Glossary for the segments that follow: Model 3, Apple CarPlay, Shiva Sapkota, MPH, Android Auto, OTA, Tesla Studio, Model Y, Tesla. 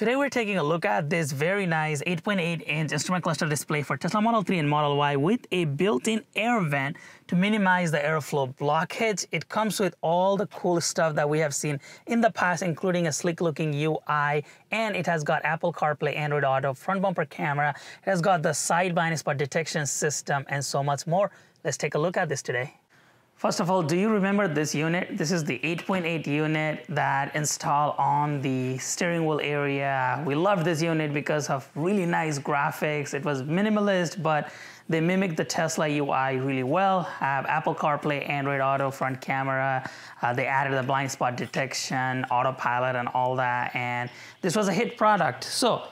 Today we're taking a look at this very nice 8.8-inch instrument cluster display for Tesla Model 3 and Model Y with a built-in air vent to minimize the airflow blockage. It comes with all the cool stuff that we have seen in the past, including a slick-looking UI, and it has got Apple CarPlay, Android Auto, front bumper camera. It has got the side blind spot detection system and so much more. Let's take a look at this today. First of all, do you remember this unit? This is the 8.8 unit that installed on the steering wheel area. We love this unit because of really nice graphics. It was minimalist, but they mimic the Tesla UI really well. Have Apple CarPlay, Android Auto, front camera. They added the blind spot detection, autopilot and all that. And this was a hit product. So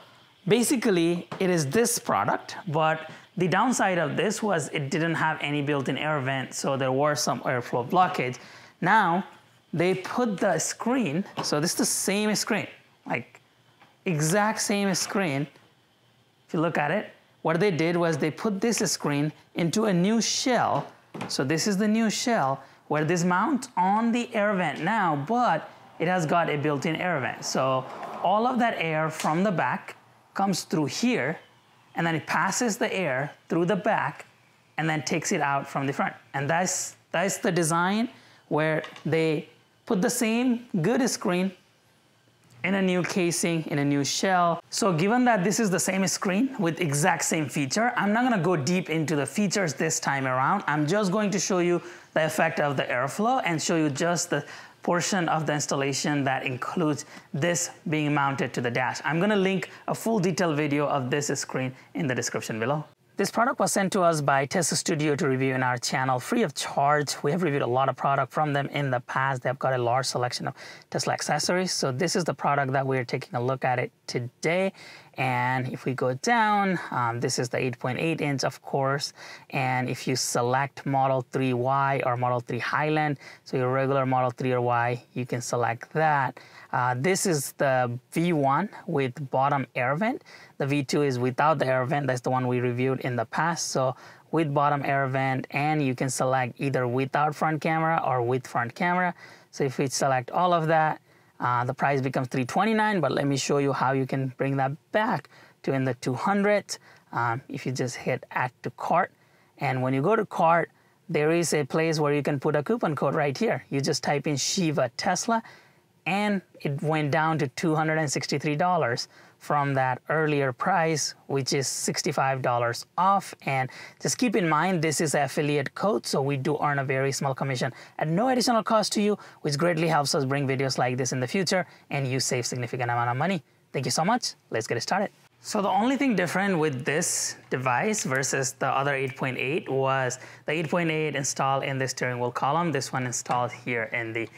basically it is this product, but the downside of this was it didn't have any built-in air vent, so there were some airflow blockage. Now, they put the screen, so this is the same screen, like exact same screen. If you look at it, what they did was they put this screen into a new shell. So this is the new shell where this mounts on the air vent now, but it has got a built-in air vent. So all of that air from the back comes through here, and then it passes the air through the back and then takes it out from the front. And that's the design where they put the same good screen in a new casing, in a new shell. So given that this is the same screen with exact same feature, I'm not gonna go deep into the features this time around. I'm just going to show you the effect of the airflow and show you just the portion of the installation that includes this being mounted to the dash. I'm gonna link a full detailed video of this screen in the description below. This product was sent to us by Tesla Studio to review in our channel free of charge. We have reviewed a lot of product from them in the past. They've got a large selection of Tesla accessories. So this is the product that we're taking a look at it today. And if we go down, this is the 8.8 inch, of course. And if you select Model 3 Y or Model 3 Highland, so your regular Model 3 or Y, you can select that. This is the V1 with bottom air vent. The V2 is without the air vent. That's the one we reviewed in the past. So with bottom air vent, and you can select either without front camera or with front camera. So if we select all of that, the price becomes $329, but let me show you how you can bring that back to in the $200. If you just hit add to cart, and when you go to cart, there is a place where you can put a coupon code right here. You just type in Shiva Tesla, and it went down to $263 from that earlier price, which is $65 off. And just keep in mind, this is an affiliate code, so we do earn a very small commission at no additional cost to you, which greatly helps us bring videos like this in the future, and you save significant amount of money. Thank you so much. Let's get started. So the only thing different with this device versus the other 8.8 was the 8.8 installed in the steering wheel column. This one installed here in the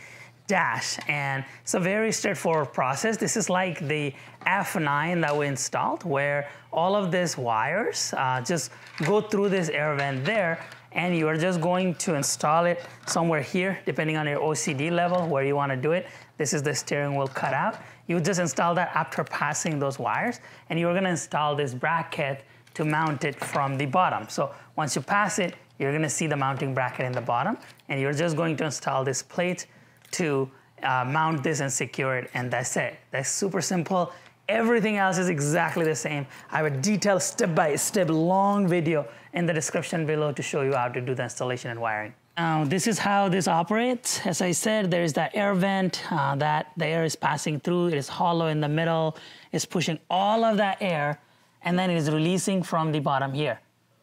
dash, and it's a very straightforward process. This is like the F9 that we installed, where all of these wires just go through this air vent there, and you are just going to install it somewhere here, depending on your OCD level, where you want to do it. This is the steering wheel cutout. You just install that after passing those wires, and you're going to install this bracket to mount it from the bottom. So once you pass it, you're going to see the mounting bracket in the bottom, and you're just going to install this plate to mount this and secure it, and that's it. That's super simple. Everything else is exactly the same. I have a detailed step-by-step long video in the description below to show you how to do the installation and wiring. Now, this is how this operates. As I said, there is that air vent that the air is passing through. It is hollow in the middle. It's pushing all of that air, and then it is releasing from the bottom here.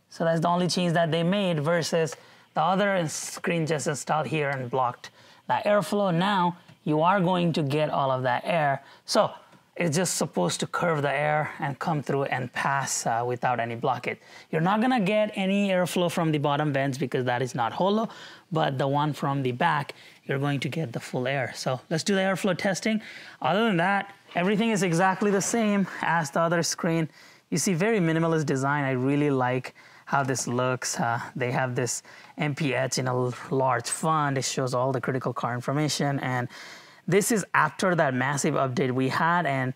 So that's the only change that they made versus the other screen just installed here and blocked that airflow. Now you are going to get all of that air. So it's just supposed to curve the air and come through and pass without any blockage. You're not gonna get any airflow from the bottom vents because that is not hollow, but the one from the back, you're going to get the full air. So let's do the airflow testing. Other than that, everything is exactly the same as the other screen. You see, very minimalist design. I really like how this looks. They have this MPH in a large font. It shows all the critical car information, and this is after that massive update we had, and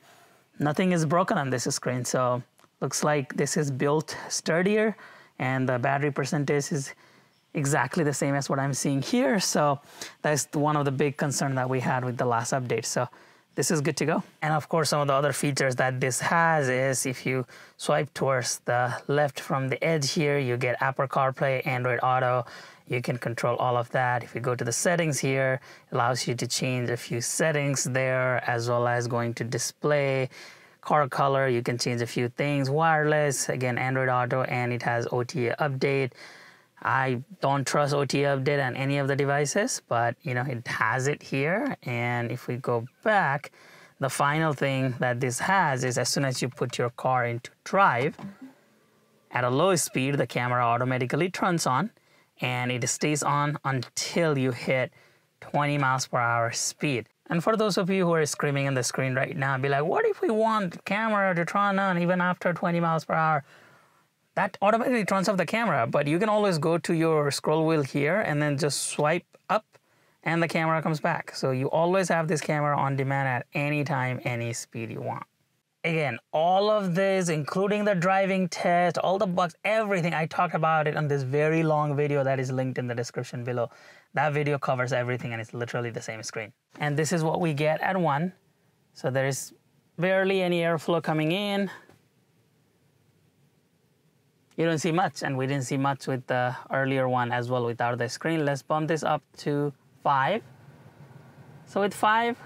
nothing is broken on this screen. So looks like this is built sturdier, and the battery percentage is exactly the same as what I'm seeing here. So that's one of the big concerns that we had with the last update. So This is good to go. And of course, some of the other features that this has is if you swipe towards the left from the edge here, you get Apple CarPlay, Android Auto. You can control all of that. If you go to the settings here, it allows you to change a few settings there, as well as going to display, car color. You can change a few things. Wireless, again, Android Auto, and it has OTA update. I don't trust OTA update on any of the devices, but you know, it has it here. And if we go back, the final thing that this has is as soon as you put your car into drive, at a low speed, the camera automatically turns on and it stays on until you hit 20 miles per hour speed. And for those of you who are screaming on the screen right now, be like, what if we want the camera to turn on even after 20 miles per hour? That automatically turns off the camera, but you can always go to your scroll wheel here and then just swipe up and the camera comes back. So you always have this camera on demand at any time, any speed you want. Again, all of this, including the driving test, all the bugs, everything, I talked about it on this very long video that is linked in the description below. That video covers everything and it's literally the same screen. And this is what we get at 1. So there is barely any airflow coming in. You don't see much, and we didn't see much with the earlier one as well without the screen. Let's bump this up to 5. So with 5,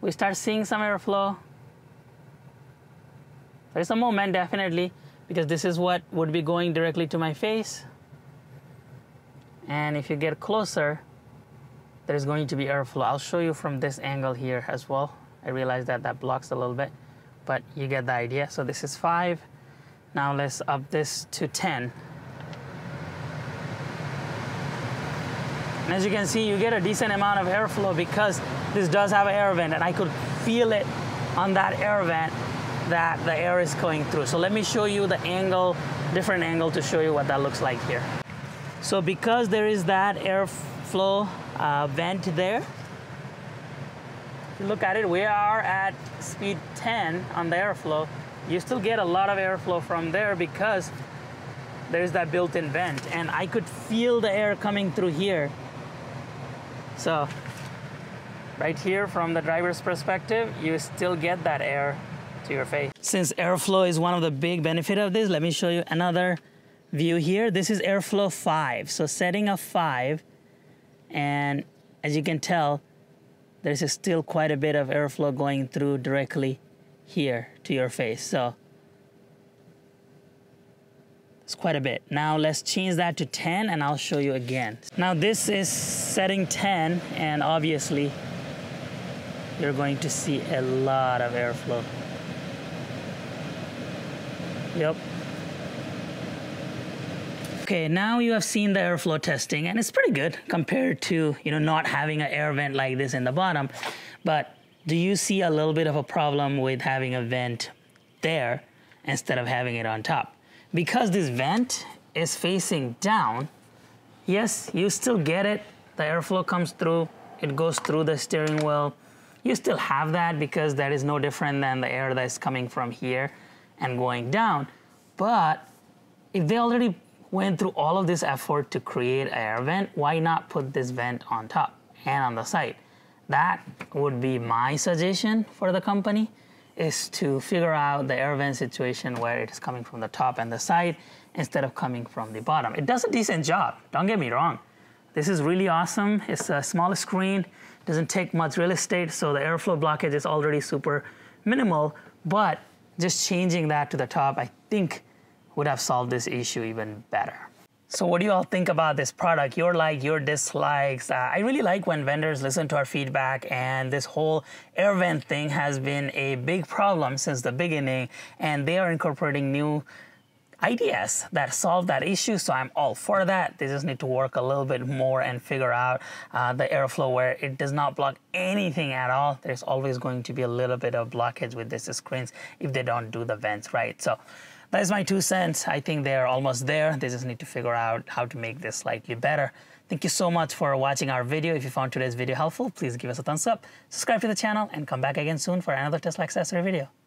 we start seeing some airflow. There's a moment, definitely, because this is what would be going directly to my face. And if you get closer, there's going to be airflow. I'll show you from this angle here as well. I realize that that blocks a little bit, but you get the idea. So this is 5. Now let's up this to 10. And as you can see, you get a decent amount of airflow because this does have an air vent, and I could feel it on that air vent that the air is going through. So let me show you the angle, different angle, to show you what that looks like here. So because there is that airflow vent there, if you look at it, we are at speed 10 on the airflow. You still get a lot of airflow from there because there's that built-in vent, and I could feel the air coming through here. So right here from the driver's perspective, you still get that air to your face. Since airflow is one of the big benefits of this, let me show you another view here. This is airflow 5, so setting of 5, and as you can tell, there's still quite a bit of airflow going through directly here to your face. So it's quite a bit. Now let's change that to 10 and I'll show you again. Now this is setting 10, and obviously you're going to see a lot of airflow. Yep. Okay, now you have seen the airflow testing, and it's pretty good compared to, you know, not having an air vent like this in the bottom. But do you see a little bit of a problem with having a vent there instead of having it on top? Because this vent is facing down, yes, you still get it. The airflow comes through, it goes through the steering wheel. You still have that because that is no different than the air that is coming from here and going down. But if they already went through all of this effort to create an air vent, why not put this vent on top and on the side? That would be my suggestion for the company, is to figure out the air vent situation where it is coming from the top and the side instead of coming from the bottom. It does a decent job, don't get me wrong. This is really awesome. It's a small screen, doesn't take much real estate, so the airflow blockage is already super minimal, but just changing that to the top, I think, would have solved this issue even better. So what do you all think about this product? Your like, your dislikes. I really like when vendors listen to our feedback, and this whole air vent thing has been a big problem since the beginning, and they are incorporating new ideas that solve that issue. So I'm all for that. They just need to work a little bit more and figure out the airflow where it does not block anything at all. There's always going to be a little bit of blockage with these screens if they don't do the vents right. So that's my 2 cents. I think they're almost there. They just need to figure out how to make this slightly better. Thank you so much for watching our video. If you found today's video helpful, please give us a thumbs up, subscribe to the channel, and come back again soon for another Tesla accessory video.